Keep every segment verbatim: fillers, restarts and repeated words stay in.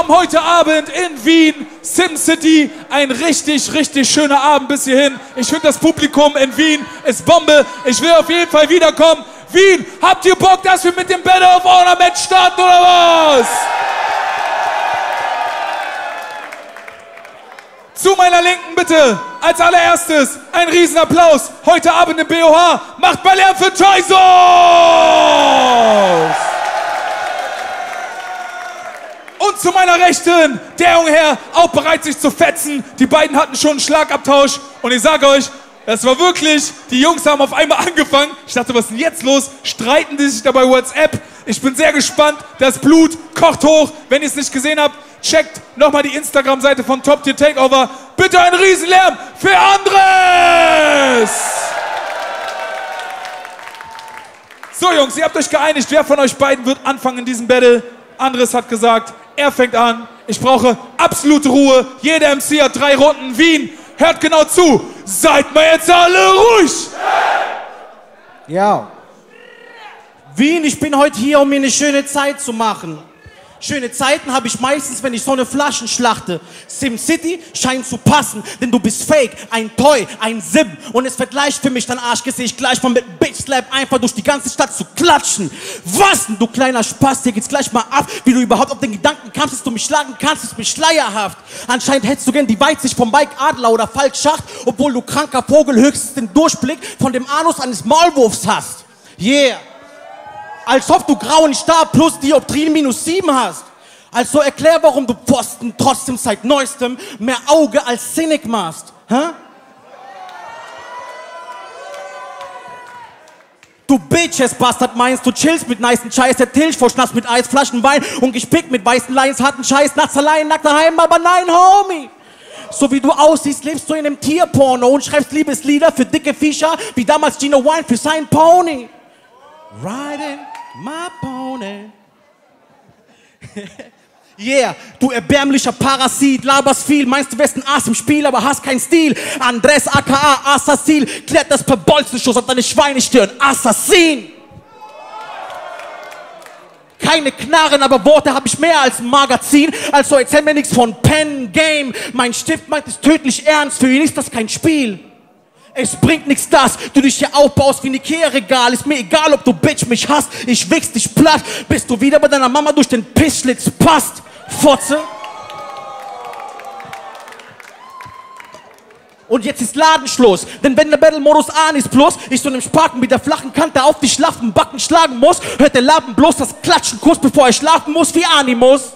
haben heute Abend in Wien, Sim City, ein richtig, richtig schöner Abend bis hierhin. Ich finde, das Publikum in Wien ist Bombe. Ich will auf jeden Fall wiederkommen. Wien, habt ihr Bock, dass wir mit dem Battle of Honor Match starten oder was? Zu meiner Linken bitte, als allererstes, ein Riesenapplaus, heute Abend im B O H, macht mal Lärm für Tisos! Und zu meiner Rechten, der junge Herr, auch bereit sich zu fetzen, die beiden hatten schon einen Schlagabtausch und ich sage euch, das war wirklich, die Jungs haben auf einmal angefangen, ich dachte, was ist denn jetzt los, streiten die sich dabei WhatsApp, ich bin sehr gespannt, das Blut kocht hoch, wenn ihr es nicht gesehen habt, checkt nochmal die Instagram-Seite von Top Tier Takeover. Bitte einen Riesenlärm für Andres! So Jungs, ihr habt euch geeinigt, wer von euch beiden wird anfangen in diesem Battle? Andres hat gesagt, er fängt an. Ich brauche absolute Ruhe. Jeder M C hat drei Runden. Wien, hört genau zu. Seid mal jetzt alle ruhig! Ja. Wien, ich bin heute hier, um mir eine schöne Zeit zu machen. Schöne Zeiten habe ich meistens, wenn ich so eine Flaschen schlachte. Sim City scheint zu passen, denn du bist fake, ein Toy, ein Sim. Und es wird leicht für mich, dein Arschgesicht gleich mal mit Bitch Slap einfach durch die ganze Stadt zu klatschen. Was denn, du kleiner Spaß, dir geht's gleich mal ab, wie du überhaupt auf den Gedanken kamst, dass du mich schlagen kannst, ist mir schleierhaft. Anscheinend hättest du gern die Weitsicht vom Mike Adler oder Falkschacht, obwohl du kranker Vogel höchstens den Durchblick von dem Anus eines Maulwurfs hast. Yeah. Als ob du grauen Star plus Dioptrien minus sieben hast. Also erklär, warum du Pfosten trotzdem seit Neuestem mehr Auge als Cynic machst. Hä? Du bitches Bastard meinst, du chillst mit nicen Scheiß, der Tilch vor Schnaps mit Eis, Flaschen Wein und gespickt mit weißen Lines, harten Scheiß, nachts allein, nackt daheim, aber nein, Homie. So wie du aussiehst, lebst du in einem Tierporno und schreibst Liebeslieder für dicke Viecher, wie damals Gino Wine für sein Pony. Riding my pony. Yeah, du erbärmlicher Parasit, laberst viel, meinst du wärst ein Ass im Spiel, aber hast keinen Stil. Andres aka Assassin, klärt das per Bolzenschuss auf deine Schweinestirn. Assassin! Keine Knarren, aber Worte habe ich mehr als ein Magazin. Also erzähl mir nichts von Pen Game. Mein Stift meint es tödlich ernst, für ihn ist das kein Spiel. Es bringt nichts, dass du dich hier aufbaust wie ein Ikea-Regal. Ist mir egal, ob du Bitch mich hast, ich wichs dich platt, bis du wieder bei deiner Mama durch den Pissschlitz passt, Fotze. Und jetzt ist Ladenschluss, denn wenn der Battle-Modus an ist plus, ich so einem Spaten mit der flachen Kante auf die schlaffen Backen schlagen muss, hört der Lappen bloß das Klatschen kurz bevor er schlafen muss wie Animus.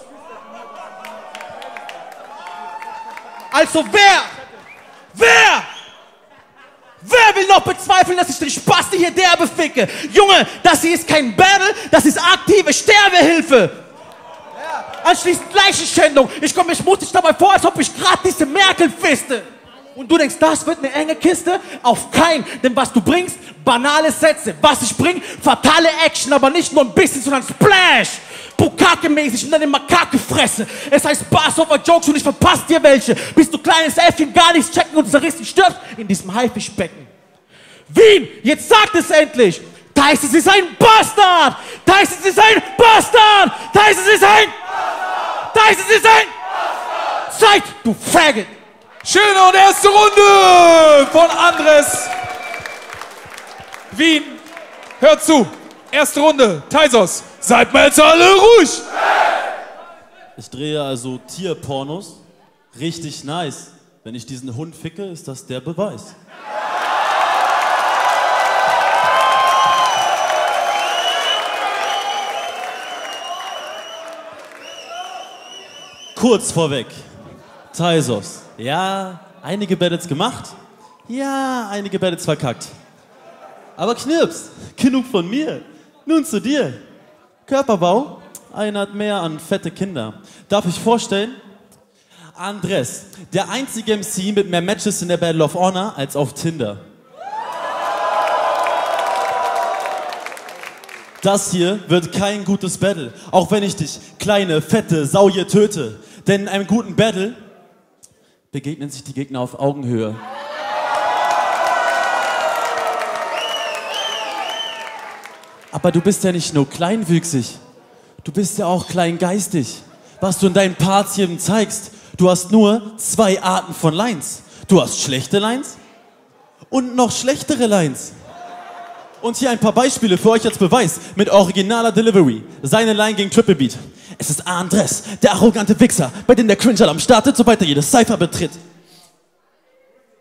Also wer? Wer? Wer will noch bezweifeln, dass ich den Spasti hier derbe ficke? Junge, das hier ist kein Battle, das ist aktive Sterbehilfe. Ja. Anschließend Leichenschändung. Ich komme mir schmutzig dabei vor, als ob ich gerade diese Merkel fiste. Und du denkst, das wird eine enge Kiste? Auf keinen, denn was du bringst, banale Sätze. Was ich bring, fatale Action, aber nicht nur ein bisschen, sondern Splash. Bukake-mäßig in deine Makake-Fresse. Es heißt Bars over Jokes und ich verpasse dir welche. Bist du kleines Äffchen, gar nichts checken und zerrissen stirbst in diesem Haifischbecken. Wien, jetzt sagt es endlich. Tisos ist ein Bastard. Tisos ist ein Bastard. Tisos ist ein Bastard. Tisos ist ein Bastard. Zeit, du Faggot. Schöne und erste Runde von Andres. Wien, hört zu. Erste Runde, Tisos. Seid mal jetzt alle ruhig! Ich drehe also Tierpornos. Richtig nice. Wenn ich diesen Hund ficke, ist das der Beweis. Kurz vorweg. Tisos. Ja, einige Battles gemacht. Ja, einige Battles verkackt. Aber Knirps, genug von mir. Nun zu dir. Körperbau, einer hat mehr an fette Kinder. Darf ich vorstellen? Andres, der einzige M C mit mehr Matches in der Battle of Honor als auf Tinder. Das hier wird kein gutes Battle, auch wenn ich dich, kleine, fette Sau, hier töte. Denn in einem guten Battle begegnen sich die Gegner auf Augenhöhe. Aber du bist ja nicht nur kleinwüchsig, du bist ja auch kleingeistig. was du in deinen Parts hier zeigst. Du hast nur zwei Arten von Lines. Du hast schlechte Lines und noch schlechtere Lines. Und hier ein paar Beispiele für euch als Beweis mit originaler Delivery. Seine Line gegen Triple Beat. Es ist Andres, der arrogante Wichser, bei dem der Cringe-Alarm startet, sobald er jedes Cypher betritt.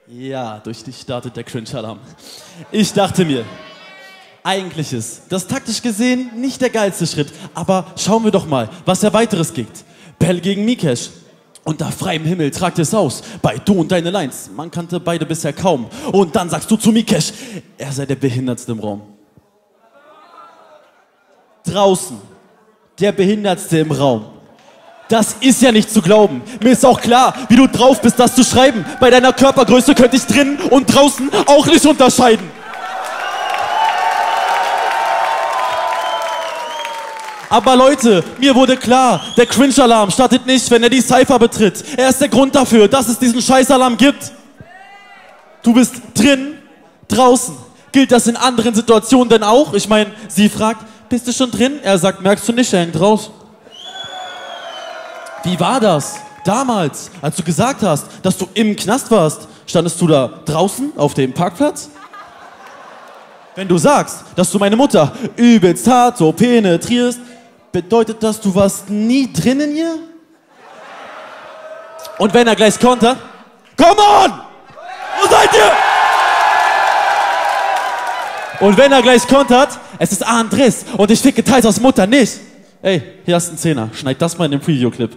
Ja, durch dich startet der Cringe-Alarm. Ich dachte mir, eigentlich ist das taktisch gesehen nicht der geilste Schritt, aber schauen wir doch mal, was er weiteres gibt. Bell gegen Mikesh. Unter freiem Himmel tragt es aus, bei Du und Deine Lines. Man kannte beide bisher kaum. Und dann sagst du zu Mikesh, er sei der Behindertste im Raum. Draußen, der Behindertste im Raum. Das ist ja nicht zu glauben. Mir ist auch klar, wie du drauf bist, das zu schreiben. Bei deiner Körpergröße könnte ich drinnen und draußen auch nicht unterscheiden. Aber Leute, mir wurde klar, der Cringe-Alarm startet nicht, wenn er die Cypher betritt. Er ist der Grund dafür, dass es diesen Scheiß-Alarm gibt. Du bist drin, draußen. Gilt das in anderen Situationen denn auch? Ich meine, sie fragt, bist du schon drin? Er sagt, merkst du nicht, er hängt raus. Wie war das damals, als du gesagt hast, dass du im Knast warst? Standest du da draußen auf dem Parkplatz? Wenn du sagst, dass du meine Mutter übelst hart so penetrierst, bedeutet das, du warst nie drin in ihr? Und wenn er gleich kontert, come on! Wo seid ihr? Und wenn er gleich kontert, es ist Andres und ich ficke Tisos Mutter nicht. Ey, hier hast du einen Zehner, schneid das mal in den Preview-Clip.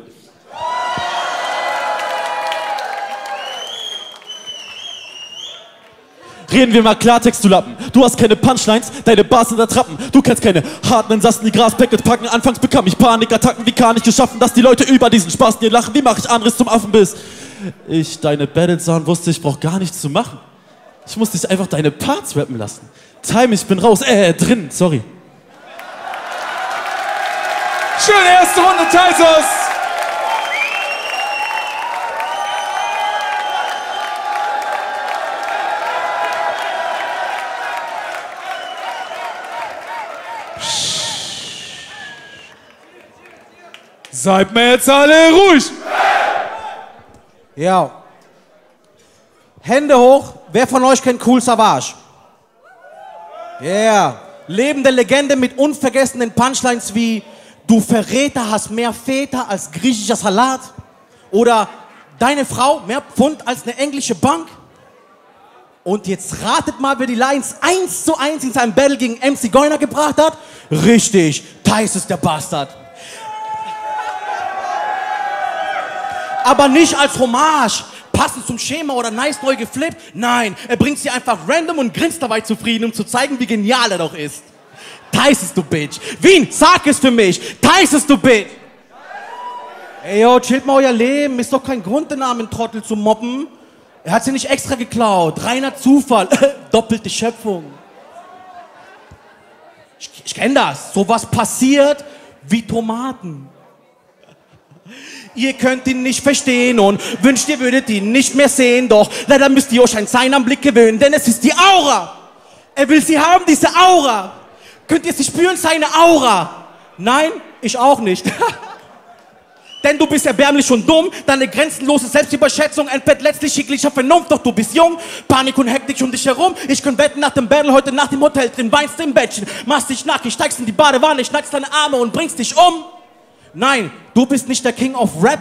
Reden wir mal Klartext, du Lappen. Du hast keine Punchlines, deine Bars sind Attrappen. Du kennst keine harten Sassen, die Graspacket packen. Anfangs bekam ich Panikattacken, wie kann ich geschaffen, dass die Leute über diesen Spaß dir lachen? Wie mache ich Andres zum Affen bis ich deine Battles sah und wusste, ich brauch gar nichts zu machen. Ich muss dich einfach deine Parts rappen lassen. Time, ich bin raus, äh, drin, sorry. Schöne erste Runde, Tisos! Seid mir jetzt alle ruhig! Ja. Hände hoch, wer von euch kennt Cool Savage? Ja. Yeah. Lebende Legende mit unvergessenen Punchlines wie du Verräter hast mehr Väter als griechischer Salat oder deine Frau mehr Pfund als eine englische Bank. Und jetzt ratet mal, wer die Lines eins zu eins in seinem Battle gegen M C Goyner gebracht hat. Richtig, Tice ist der Bastard. Aber nicht als Hommage, passend zum Schema oder nice neu geflippt. Nein, er bringt sie einfach random und grinst dabei zufrieden, um zu zeigen, wie genial er doch ist. Tisos, du Bitch. Wien, sag es für mich. Tisos, du Bitch. Ey, yo, chillt mal euer Leben. Ist doch kein Grund, den armen Trottel zu mobben. Er hat sie nicht extra geklaut. Reiner Zufall. Doppelte Schöpfung. Ich, ich kenn das. Sowas passiert wie Tomaten. Ihr könnt ihn nicht verstehen und wünscht, ihr würdet ihn nicht mehr sehen. Doch leider müsst ihr euch an seinen Blick gewöhnen, denn es ist die Aura. Er will sie haben, diese Aura. Könnt ihr sie spüren, seine Aura? Nein, ich auch nicht. Denn du bist erbärmlich und dumm, deine grenzenlose Selbstüberschätzung entbehrt letztlich jeglicher Vernunft. Doch du bist jung, Panik und Hektik um dich herum. Ich kann wetten, nach dem Battle heute Nacht im Hotel drin weinst im Bettchen, machst dich nackig, steigst in die Badewanne, schneidest deine Arme und bringst dich um. Nein, du bist nicht der King of Rap,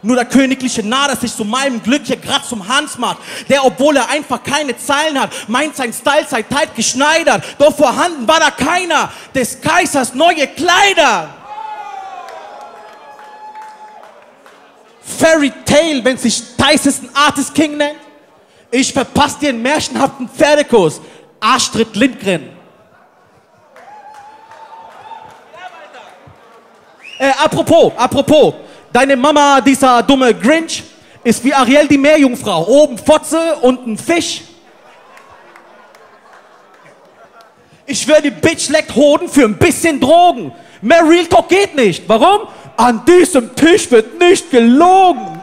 nur der königliche Narr, der sich zu meinem Glück hier grad zum Hans macht. Der, obwohl er einfach keine Zeilen hat, meint sein Style sei tight geschneidert. Doch vorhanden war da keiner, des Kaisers neue Kleider. Fairy Tale, wenn sich Tisos ein Artist King nennt. Ich verpasse dir einen märchenhaften Pferdekuss. Astrid Lindgren. Äh, apropos, apropos, deine Mama, dieser dumme Grinch, ist wie Ariel die Meerjungfrau. Oben Fotze, unten Fisch. Ich schwör, die Bitch leckt Hoden für ein bisschen Drogen. Mehr Real Talk geht nicht. Warum? An diesem Tisch wird nicht gelogen.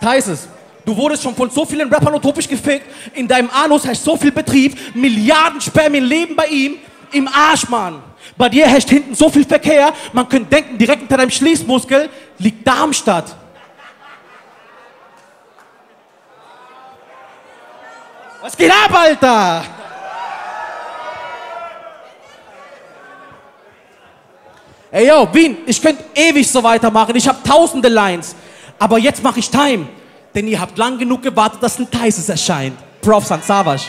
Tisos, du wurdest schon von so vielen Rappern utopisch gefickt. In deinem Anus herrscht so viel Betrieb. Milliarden Spermien leben bei ihm. Im Arsch, Mann. Bei dir herrscht hinten so viel Verkehr, man könnte denken, direkt hinter deinem Schließmuskel liegt Darmstadt. Was geht ab, Alter? Ey, yo, Wien, ich könnte ewig so weitermachen. Ich habe tausende Lines. Aber jetzt mache ich Time. Denn ihr habt lang genug gewartet, dass ein Tisos erscheint. Prof. Savas.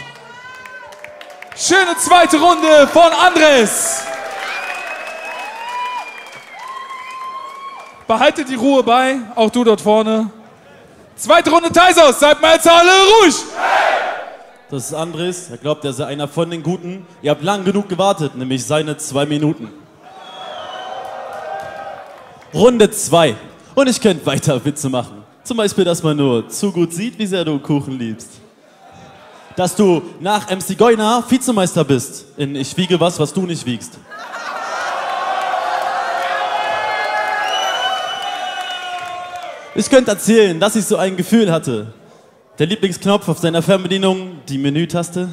Schöne zweite Runde von Andres. Behaltet die Ruhe bei, auch du dort vorne. Zweite Runde Tisos, seid mal jetzt alle ruhig. Das ist Andres, er glaubt, er sei einer von den Guten. Ihr habt lang genug gewartet, nämlich seine zwei Minuten. Runde zwei. Und ich könnte weiter Witze machen. Zum Beispiel, dass man nur zu gut sieht, wie sehr du Kuchen liebst. Dass du nach M C Goyner Vizemeister bist. In Ich wiege was, was du nicht wiegst. Ich könnte erzählen, dass ich so ein Gefühl hatte. Der Lieblingsknopf auf deiner Fernbedienung, die Menütaste.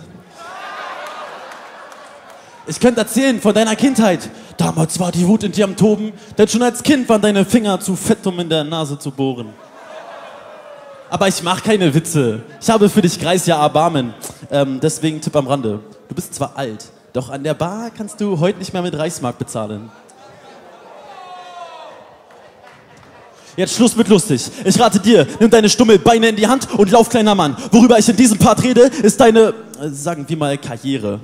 Ich könnte erzählen von deiner Kindheit. Damals war die Wut in dir am Toben, denn schon als Kind waren deine Finger zu fett, um in der Nase zu bohren. Aber ich mache keine Witze. Ich habe für dich Kreis, ja, Erbarmen. Ähm, deswegen Tipp am Rande. Du bist zwar alt, doch an der Bar kannst du heute nicht mehr mit Reichsmark bezahlen. Jetzt Schluss mit lustig. Ich rate dir, nimm deine Stummelbeine in die Hand und lauf, kleiner Mann. Worüber ich in diesem Part rede, ist deine, äh, sagen wir mal, Karriere.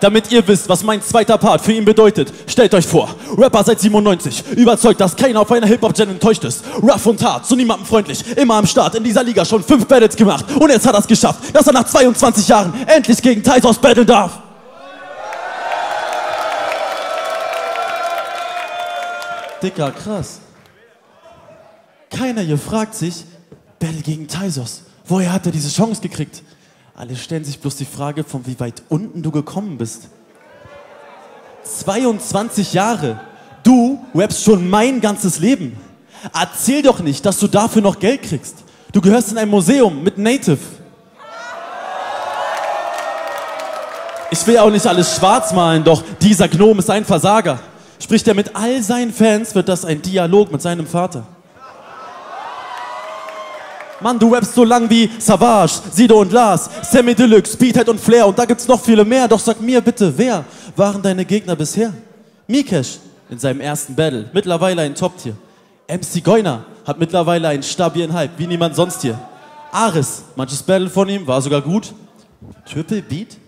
Damit ihr wisst, was mein zweiter Part für ihn bedeutet, stellt euch vor, Rapper seit siebenundneunzig, überzeugt, dass keiner auf einer Hip-Hop-Gen enttäuscht ist. Rough und hart, zu niemandem freundlich, immer am Start, in dieser Liga schon fünf Battles gemacht. Und jetzt hat er es geschafft, dass er nach zweiundzwanzig Jahren endlich gegen Tisos battlen darf. Dicker, krass. Keiner hier fragt sich, battle gegen Tisos, woher hat er diese Chance gekriegt? Alle stellen sich bloß die Frage, von wie weit unten du gekommen bist. zweiundzwanzig Jahre. Du rappst schon mein ganzes Leben. Erzähl doch nicht, dass du dafür noch Geld kriegst. Du gehörst in ein Museum mit Native. Ich will auch nicht alles schwarz malen, doch dieser Gnom ist ein Versager. Spricht er mit all seinen Fans, wird das ein Dialog mit seinem Vater. Mann, du rappst so lang wie Savage, Sido und Lars, Samy Deluxe, Beathead und Flair und da gibt's noch viele mehr. Doch sag mir bitte, wer waren deine Gegner bisher? Mikesh in seinem ersten Battle, mittlerweile ein Top Tier. M C Goyner hat mittlerweile einen stabilen Hype, wie niemand sonst hier. Aris, manches Battle von ihm war sogar gut. Triple Beat?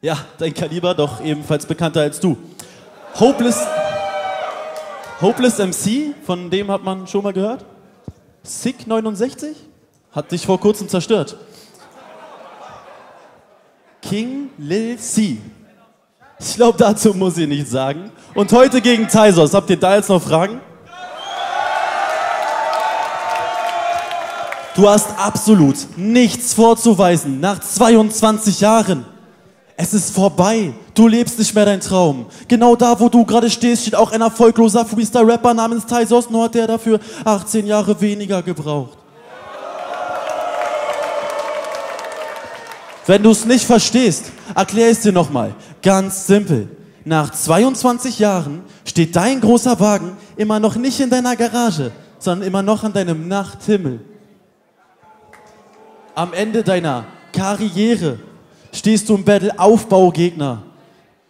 Ja, dein Kaliber, doch ebenfalls bekannter als du. Hopeless, Hopeless M C, von dem hat man schon mal gehört. SICK neunundsechzig? Hat dich vor kurzem zerstört. King Lil C. Ich glaube, dazu muss ich nichts sagen. Und heute gegen Tisos. Habt ihr da jetzt noch Fragen? Du hast absolut nichts vorzuweisen nach zweiundzwanzig Jahren. Es ist vorbei. Du lebst nicht mehr deinen Traum. Genau da, wo du gerade stehst, steht auch ein erfolgloser Freestyle-Rapper namens Tisos, nur hat der dafür achtzehn Jahre weniger gebraucht. Wenn du es nicht verstehst, erkläre ich es dir nochmal. Ganz simpel. Nach zweiundzwanzig Jahren steht dein großer Wagen immer noch nicht in deiner Garage, sondern immer noch an deinem Nachthimmel. Am Ende deiner Karriere stehst du im Battle Aufbaugegner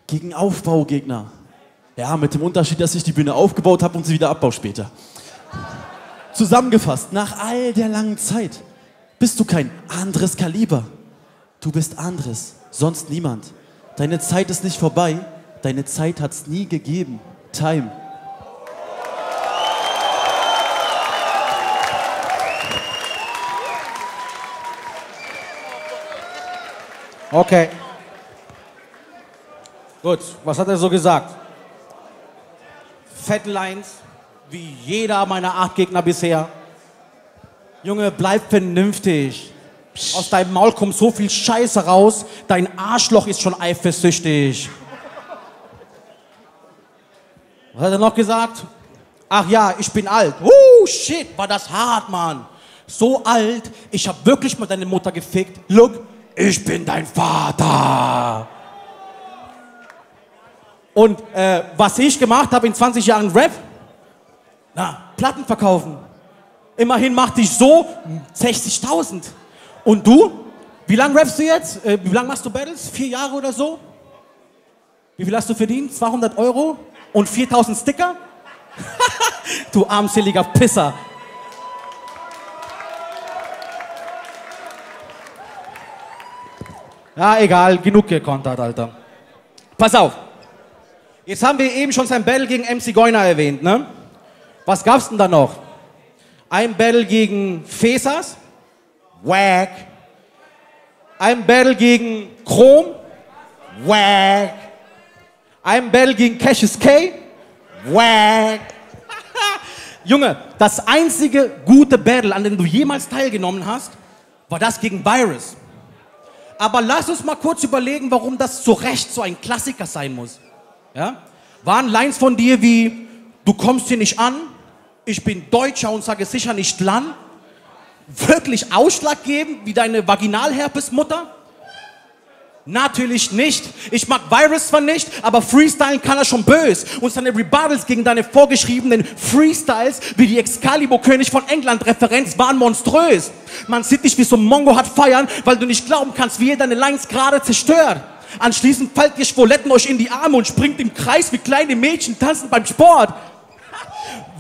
gegen Aufbaugegner. Ja, mit dem Unterschied, dass ich die Bühne aufgebaut habe und sie wieder abbaue später. Zusammengefasst, nach all der langen Zeit bist du kein anderes Kaliber. Du bist Andres, sonst niemand. Deine Zeit ist nicht vorbei, deine Zeit hat's nie gegeben. Time. Okay. Gut, was hat er so gesagt? Fette Lines, wie jeder meiner acht Gegner bisher. Junge, bleib vernünftig. Psst. Aus deinem Maul kommt so viel Scheiße raus, dein Arschloch ist schon eifersüchtig. Was hat er noch gesagt? Ach ja, ich bin alt. Uh, shit, war das hart, Mann. So alt, ich hab wirklich mal deine Mutter gefickt. Look, ich bin dein Vater. Und äh, was ich gemacht habe in zwanzig Jahren Rap? Na, Platten verkaufen. Immerhin machte ich so sechzigtausend. Und du? Wie lange rappst du jetzt? Äh, wie lange machst du Battles? Vier Jahre oder so? Wie viel hast du verdient? zweihundert Euro und viertausend Sticker? Du armseliger Pisser. Ja, egal, genug gekontert, Alter. Pass auf. Jetzt haben wir eben schon sein Battle gegen M C Goyner erwähnt, ne? Was gab's denn da noch? Ein Battle gegen Fesas? Wack. Ein Battle gegen Chrom? Wack. Ein Battle gegen Cassius K? Wack. Junge, das einzige gute Battle, an dem du jemals teilgenommen hast, war das gegen Virus. Aber lass uns mal kurz überlegen, warum das zu Recht so ein Klassiker sein muss. Ja? Waren Lines von dir wie, du kommst hier nicht an, ich bin Deutscher und sage sicher nicht lang, wirklich ausschlaggebend wie deine Vaginalherpesmutter? Natürlich nicht. Ich mag Virus zwar nicht, aber freestylen kann er schon böse. Und seine Rebuttals gegen deine vorgeschriebenen Freestyles wie die Excalibur-König von England-Referenz waren monströs. Man sieht dich wie so ein Mongo hat feiern, weil du nicht glauben kannst, wie er deine Lines gerade zerstört. Anschließend fallt ihr Schwoletten euch in die Arme und springt im Kreis wie kleine Mädchen tanzen beim Sport.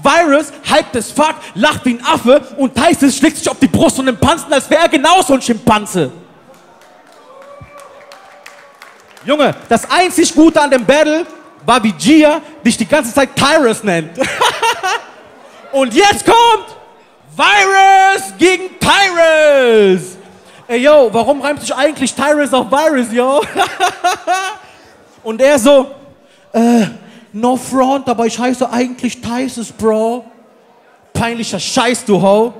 Virus, hyped as fuck, lacht wie ein Affe und Tisos schlägt sich auf die Brust und den Panzen, als wäre er genauso ein Schimpanse. Junge, das einzig Gute an dem Battle war, wie Gia dich die ganze Zeit Tyrus nennt. Und jetzt kommt Virus gegen Tyrus. Ey, yo, warum reimt sich eigentlich Tyrus auf Virus, yo? Und er so, äh, no front, aber ich heiße eigentlich Tisos, Bro. Peinlicher Scheiß, du Ho.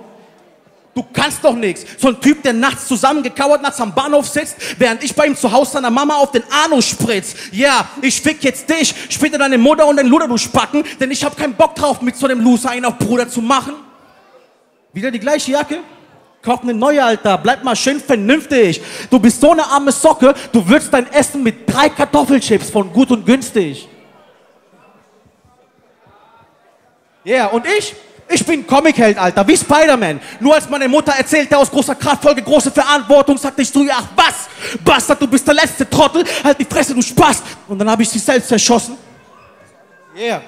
Du kannst doch nichts. So ein Typ, der nachts zusammengekauert nachts am Bahnhof sitzt, während ich bei ihm zu Hause seiner Mama auf den Anus spritz. Ja, yeah, ich fick jetzt dich, später deine Mutter und den Luder durchpacken, denn ich hab keinen Bock drauf, mit so einem Loser einen auf Bruder zu machen. Wieder die gleiche Jacke? Kauf eine neue, Alter. Bleib mal schön vernünftig. Du bist so eine arme Socke, du würzt dein Essen mit drei Kartoffelchips von gut und günstig. Ja, yeah, und ich? Ich bin Comic-Held, Alter, wie Spider-Man. Nur als meine Mutter erzählte, aus großer Kraft folge große Verantwortung, sagte ich zu ihr, ach was, Bastard, du bist der letzte Trottel, halt die Fresse, du Spaß. Und dann habe ich sie selbst erschossen. Yeah.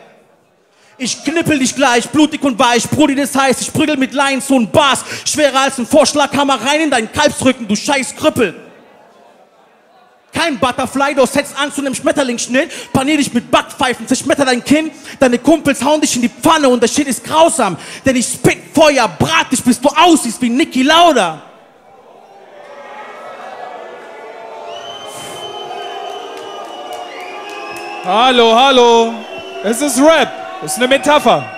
Ich knippel dich gleich, blutig und weich, Brudi, das heißt, ich prügel mit Lines und Bars, schwerer als ein Vorschlaghammer rein in deinen Kalbsrücken, du scheiß Krüppel. Kein Butterfly, du setzt an zu einem Schmetterlingsschnitt, panier dich mit Backpfeifen, zerschmetter dein Kinn, deine Kumpels hauen dich in die Pfanne und der Shit ist grausam, denn ich spit Feuer, brat dich, bis du aussiehst wie Niki Lauda. Hallo, hallo, es ist Rap, es ist eine Metapher.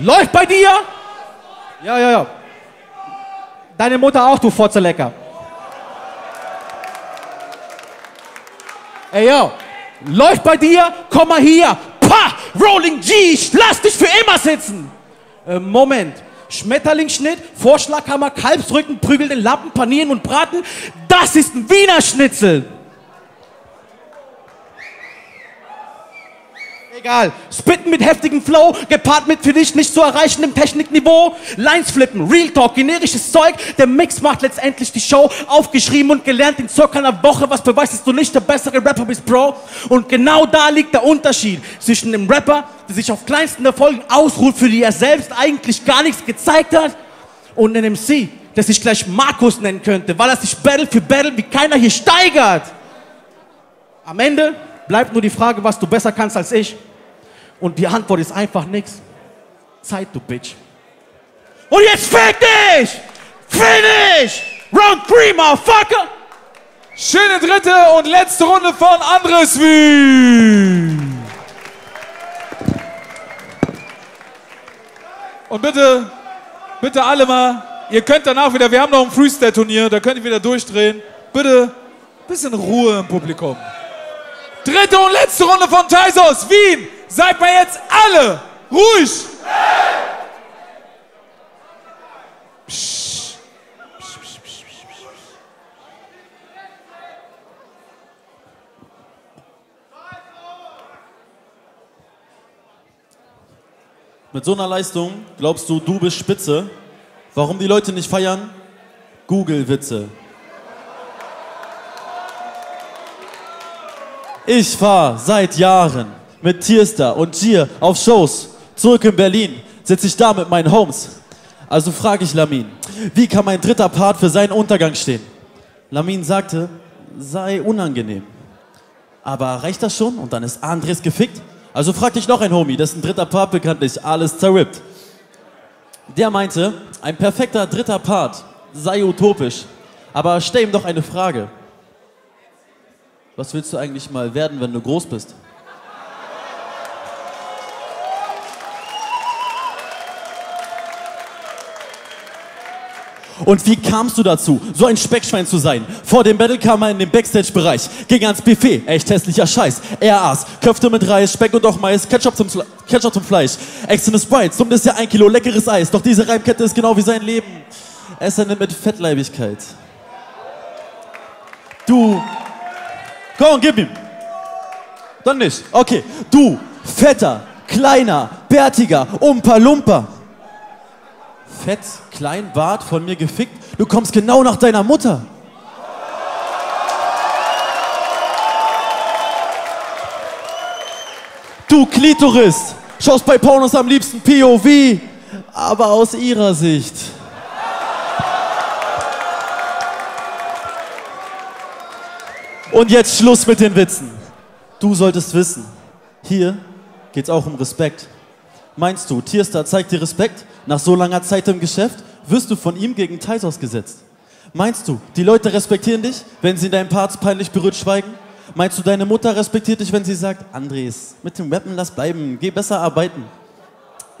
Läuft bei dir? Ja, ja, ja. Deine Mutter auch, du Fotzelecker. Ey, yo, läuft bei dir, komm mal hier. Pah, Rolling G, ich lass dich für immer sitzen. Äh, Moment, Schmetterlingsschnitt, Vorschlaghammer, Kalbsrücken, Prügel den Lappen, panieren und braten. Das ist ein Wiener Schnitzel. Egal, spitten mit heftigem Flow, gepaart mit für dich nicht zu erreichendem Technikniveau. Lines flippen, Real Talk, generisches Zeug, der Mix macht letztendlich die Show. Aufgeschrieben und gelernt in circa einer Woche, was beweist, dass du nicht der bessere Rapper bist, Bro. Und genau da liegt der Unterschied zwischen dem Rapper, der sich auf kleinsten Erfolgen ausruht, für die er selbst eigentlich gar nichts gezeigt hat, und einem M C, der sich gleich Markus nennen könnte, weil er sich Battle für Battle wie keiner hier steigert. Am Ende bleibt nur die Frage, was du besser kannst als ich. Und die Antwort ist einfach nix. Zeit, du Bitch. Und jetzt fick dich! Finish! Round three, motherfucker! Schöne dritte und letzte Runde von Andres Wien. Und bitte, bitte alle mal, ihr könnt danach wieder, wir haben noch ein Freestyle-Turnier, da könnt ihr wieder durchdrehen. Bitte, ein bisschen Ruhe im Publikum. Dritte und letzte Runde von Tisos, Wien. Seid mal jetzt alle ruhig. Psch, psch, psch, psch, psch, psch. Mit so einer Leistung glaubst du, du bist Spitze. Warum die Leute nicht feiern? Google-Witze. Ich fahre seit Jahren mit Tierstar und Gier auf Shows. Zurück in Berlin sitze ich da mit meinen Homes. Also frage ich Lamin, wie kann mein dritter Part für seinen Untergang stehen? Lamin sagte, sei unangenehm. Aber reicht das schon? Und dann ist Andres gefickt. Also frag dich noch ein Homie, dessen dritter Part bekanntlich alles zerrippt. Der meinte, ein perfekter dritter Part sei utopisch. Aber stell ihm doch eine Frage. Was willst du eigentlich mal werden, wenn du groß bist? Und wie kamst du dazu, so ein Speckschwein zu sein? Vor dem Battle kam er in den Backstage-Bereich, ging ans Buffet, echt hässlicher Scheiß. Er aß, Köfte mit Reis, Speck und auch Mais, Ketchup zum, Ketchup zum Fleisch. Extreme Sprite, zum Dessert ein Kilo leckeres Eis. Doch diese Reimkette ist genau wie sein Leben. Essen mit Fettleibigkeit. Du... Komm, gib ihm. Dann nicht. Okay. Du, fetter, kleiner, bärtiger, Umpa-Lumpa. Fett, klein, Bart, von mir gefickt. Du kommst genau nach deiner Mutter. Du Klitoris, schaust bei Pornos am liebsten P O V, aber aus ihrer Sicht. Und jetzt Schluss mit den Witzen. Du solltest wissen, hier geht's auch um Respekt. Meinst du, Tierstar zeigt dir Respekt? Nach so langer Zeit im Geschäft wirst du von ihm gegen Tisos gesetzt. Meinst du, die Leute respektieren dich, wenn sie in deinen Parts peinlich berührt schweigen? Meinst du, deine Mutter respektiert dich, wenn sie sagt, Andres, mit dem Rappen lass bleiben, geh besser arbeiten?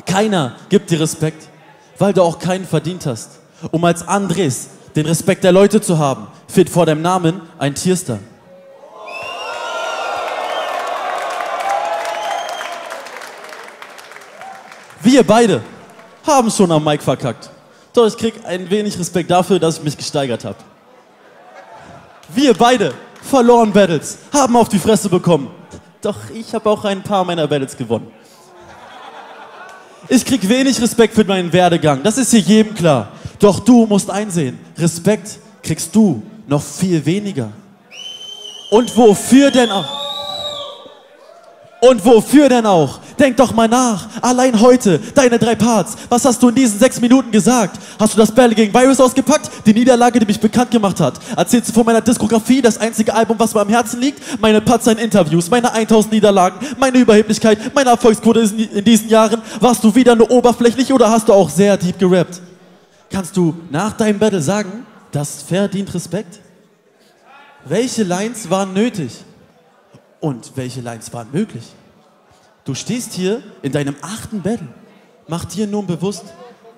Keiner gibt dir Respekt, weil du auch keinen verdient hast. Um als Andres den Respekt der Leute zu haben, fehlt vor deinem Namen ein Tierstar. Wir beide haben schon am Mic verkackt. Doch ich krieg ein wenig Respekt dafür, dass ich mich gesteigert habe. Wir beide verloren Battles, haben auf die Fresse bekommen. Doch ich habe auch ein paar meiner Battles gewonnen. Ich krieg wenig Respekt für meinen Werdegang, das ist hier jedem klar. Doch du musst einsehen, Respekt kriegst du noch viel weniger. Und wofür denn auch? Und wofür denn auch? Denk doch mal nach. Allein heute, deine drei Parts. Was hast du in diesen sechs Minuten gesagt? Hast du das Battle gegen Virus ausgepackt? Die Niederlage, die mich bekannt gemacht hat. Erzählst du von meiner Diskografie, das einzige Album, was mir am Herzen liegt? Meine Parts in Interviews, meine tausend Niederlagen, meine Überheblichkeit, meine Erfolgsquote in diesen Jahren. Warst du wieder nur oberflächlich oder hast du auch sehr deep gerappt? Kannst du nach deinem Battle sagen, das verdient Respekt? Welche Lines waren nötig? Und welche Lines waren möglich? Du stehst hier in deinem achten Battle. Mach dir nun bewusst,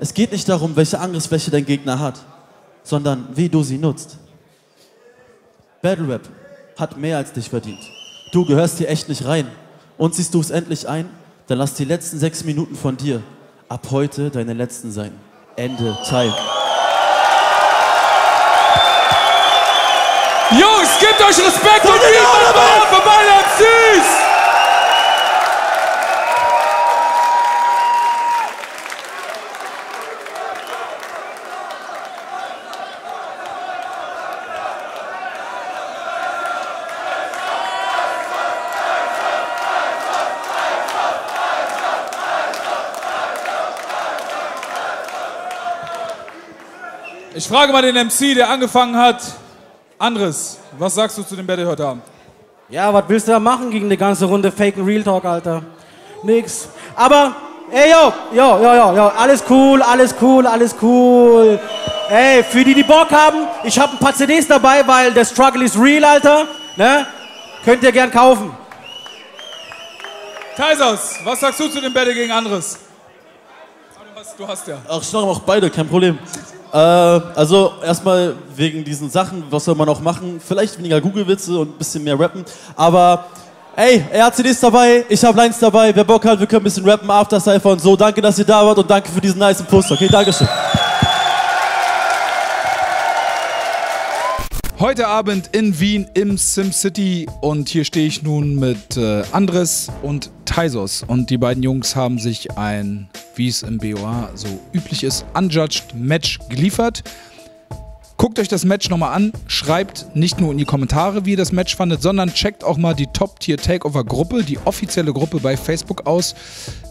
es geht nicht darum, welche Angriffsfläche dein Gegner hat, sondern wie du sie nutzt. Battle Rap hat mehr als dich verdient. Du gehörst hier echt nicht rein. Und siehst du es endlich ein, dann lass die letzten sechs Minuten von dir ab heute deine letzten sein. Ende Teil. Jungs, gebt euch Respekt und viel Spaß für meine M Cs! Ich frage mal den M C, der angefangen hat. Andres, was sagst du zu dem Battle heute Abend? Ja, was willst du da machen gegen eine ganze Runde Fake and Real Talk, Alter? Nix. Aber, ey, yo, yo, yo, yo, yo, alles cool, alles cool, alles cool. Ey, für die, die Bock haben, ich habe ein paar C Ds dabei, weil der Struggle is real, Alter. Ne? Könnt ihr gern kaufen. Tisos, was sagst du zu dem Battle gegen Andres? Du hast ja. Ach, ich sag auch beide, kein Problem. Äh, also erstmal wegen diesen Sachen, was soll man auch machen? Vielleicht weniger Google-Witze und ein bisschen mehr rappen. Aber ey, er hat C Ds dabei, ich habe Lines dabei. Wer Bock hat, wir können ein bisschen rappen, After Cypher und so. Danke, dass ihr da wart und danke für diesen nice Poster. Okay, Dankeschön. Heute Abend in Wien im Sim City und hier stehe ich nun mit äh, Andres und Tisos und die beiden Jungs haben sich ein, wie es im B O A so üblich ist, unjudged Match geliefert. Guckt euch das Match nochmal an, schreibt nicht nur in die Kommentare, wie ihr das Match fandet, sondern checkt auch mal die Top Tier Takeover Gruppe, die offizielle Gruppe bei Facebook aus.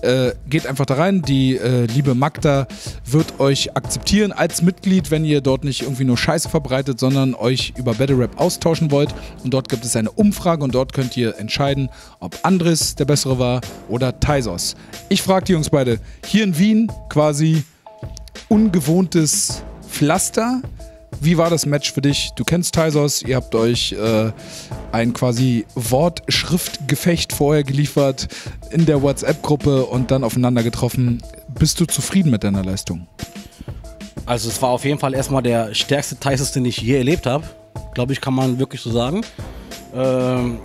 Äh, geht einfach da rein, die äh, liebe Magda wird euch akzeptieren als Mitglied, wenn ihr dort nicht irgendwie nur Scheiße verbreitet, sondern euch über Battle Rap austauschen wollt. Und dort gibt es eine Umfrage und dort könnt ihr entscheiden, ob Andres der Bessere war oder Tisos. Ich frage die Jungs beide, hier in Wien quasi ungewohntes Pflaster. Wie war das Match für dich? Du kennst Tisos, ihr habt euch äh, ein quasi Wort-Schrift-Gefecht vorher geliefert in der WhatsApp-Gruppe und dann aufeinander getroffen. Bist du zufrieden mit deiner Leistung? Also es war auf jeden Fall erstmal der stärkste Tisos, den ich je erlebt habe. Glaube ich, kann man wirklich so sagen. Ähm,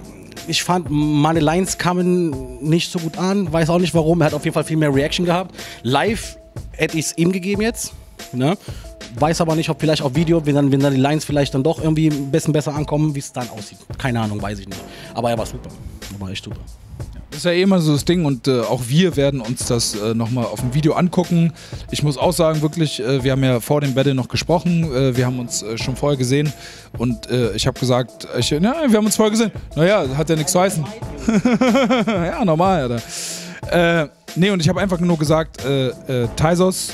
ich fand, meine Lines kamen nicht so gut an. Weiß auch nicht warum. Er hat auf jeden Fall viel mehr Reaction gehabt. Live hätte ich es ihm gegeben jetzt. Ne? Weiß aber nicht, ob vielleicht auf Video, wenn dann, wenn dann die Lines vielleicht dann doch irgendwie ein bisschen besser ankommen, wie es dann aussieht. Keine Ahnung, weiß ich nicht. Aber er war super. Er war echt super. Das ist ja eh immer so das Ding und äh, auch wir werden uns das äh, nochmal auf dem Video angucken. Ich muss auch sagen, wirklich, äh, wir haben ja vor dem Battle noch gesprochen, äh, wir haben uns äh, schon vorher gesehen und äh, ich habe gesagt, ich, na, wir haben uns vorher gesehen. Naja, hat ja nichts zu heißen. Ja, normal, Alter. Äh, nee, und ich habe einfach nur gesagt, äh, äh, Tisos,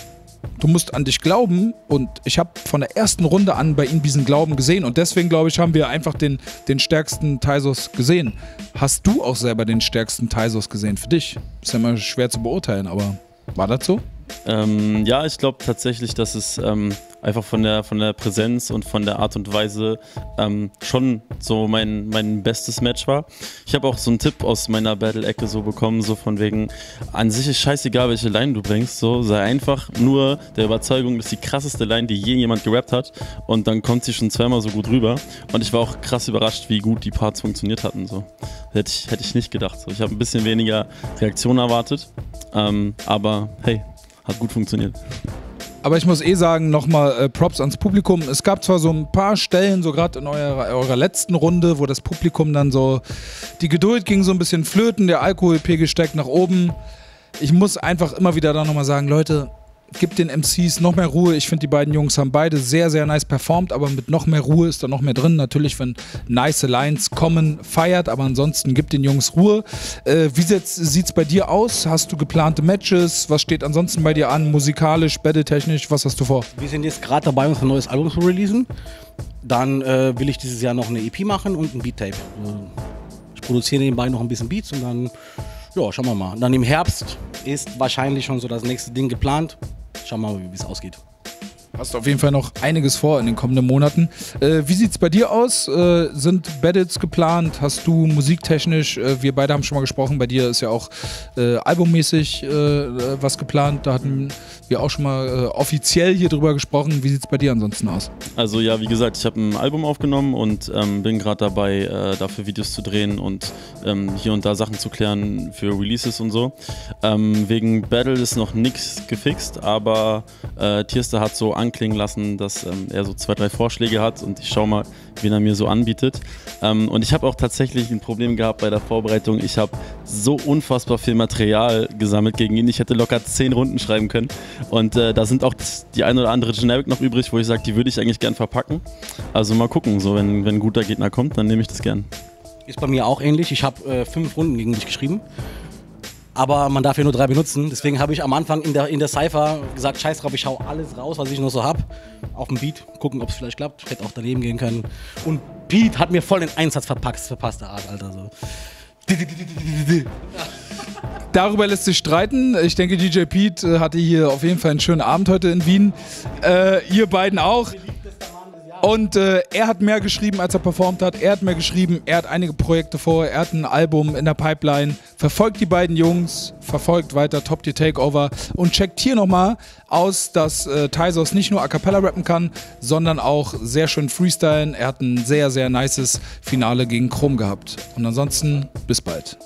du musst an dich glauben und ich habe von der ersten Runde an bei ihm diesen Glauben gesehen und deswegen, glaube ich, haben wir einfach den, den stärksten Tisos gesehen. Hast du auch selber den stärksten Tisos gesehen für dich? Ist ja mal schwer zu beurteilen, aber war das so? Ähm, ja, ich glaube tatsächlich, dass es ähm, einfach von der, von der Präsenz und von der Art und Weise ähm, schon so mein, mein bestes Match war. Ich habe auch so einen Tipp aus meiner Battle-Ecke so bekommen, so von wegen, an sich ist scheißegal, welche Line du bringst, so sei einfach nur der Überzeugung, dass die krasseste Line, die je jemand gerappt hat und dann kommt sie schon zweimal so gut rüber und ich war auch krass überrascht, wie gut die Parts funktioniert hatten, so. Hätte ich, hätte ich nicht gedacht, so. Ich habe ein bisschen weniger Reaktion erwartet, ähm, aber hey, hat gut funktioniert. Aber ich muss eh sagen, nochmal äh, Props ans Publikum. Es gab zwar so ein paar Stellen, so gerade in eurer, eurer letzten Runde, wo das Publikum dann so, die Geduld ging so ein bisschen flöten, der Alkoholpegel steigt nach oben. Ich muss einfach immer wieder da nochmal sagen, Leute, gebt den M Cs noch mehr Ruhe. Ich finde, die beiden Jungs haben beide sehr, sehr nice performt, aber mit noch mehr Ruhe ist da noch mehr drin. Natürlich, wenn nice Lines kommen, feiert, aber ansonsten gebt den Jungs Ruhe. Äh, wie sieht es bei dir aus? Hast du geplante Matches? Was steht ansonsten bei dir an? Musikalisch, battletechnisch? Was hast du vor? Wir sind jetzt gerade dabei, uns ein neues Album zu releasen. Dann äh, will ich dieses Jahr noch eine E P machen und ein Beat-Tape. Ich produziere nebenbei noch ein bisschen Beats und dann, ja, schauen wir mal. Und dann im Herbst ist wahrscheinlich schon so das nächste Ding geplant. Schauen wir mal, wie es ausgeht. Hast auf jeden Fall noch einiges vor in den kommenden Monaten. Äh, wie sieht es bei dir aus? Äh, sind Battles geplant? Hast du musiktechnisch, äh, wir beide haben schon mal gesprochen, bei dir ist ja auch äh, albummäßig äh, was geplant. Da hatten wir auch schon mal äh, offiziell hier drüber gesprochen. Wie sieht es bei dir ansonsten aus? Also ja, wie gesagt, ich habe ein Album aufgenommen und ähm, bin gerade dabei, äh, dafür Videos zu drehen und ähm, hier und da Sachen zu klären für Releases und so. Ähm, wegen Battle ist noch nichts gefixt, aber äh, Tierstar hat so anklingen lassen, dass ähm, er so zwei, drei Vorschläge hat und ich schaue mal, wen er mir so anbietet. Ähm, und ich habe auch tatsächlich ein Problem gehabt bei der Vorbereitung. Ich habe so unfassbar viel Material gesammelt gegen ihn. Ich hätte locker zehn Runden schreiben können. Und äh, da sind auch die ein oder andere Generic noch übrig, wo ich sage, die würde ich eigentlich gern verpacken. Also mal gucken, so wenn, wenn ein guter Gegner kommt, dann nehme ich das gern. Ist bei mir auch ähnlich. Ich habe äh, fünf Runden gegen dich geschrieben. Aber man darf ja nur drei benutzen. Deswegen habe ich am Anfang in der, in der Cypher gesagt, scheiß drauf, ich hau alles raus, was ich noch so habe. Auf dem Beat, gucken, ob es vielleicht klappt. Ich hätte auch daneben gehen können. Und Pete hat mir voll den Einsatz verpackt, verpasste Art, Alter. So. Darüber lässt sich streiten. Ich denke, D J Pete hatte hier auf jeden Fall einen schönen Abend heute in Wien. Äh, ihr beiden auch. Und äh, er hat mehr geschrieben, als er performt hat. Er hat mehr geschrieben, er hat einige Projekte vor, er hat ein Album in der Pipeline. Verfolgt die beiden Jungs, verfolgt weiter Top Tier Takeover und checkt hier nochmal aus, dass äh, Tisos nicht nur A Cappella rappen kann, sondern auch sehr schön freestylen. Er hat ein sehr, sehr nices Finale gegen Chrom gehabt. Und ansonsten, bis bald.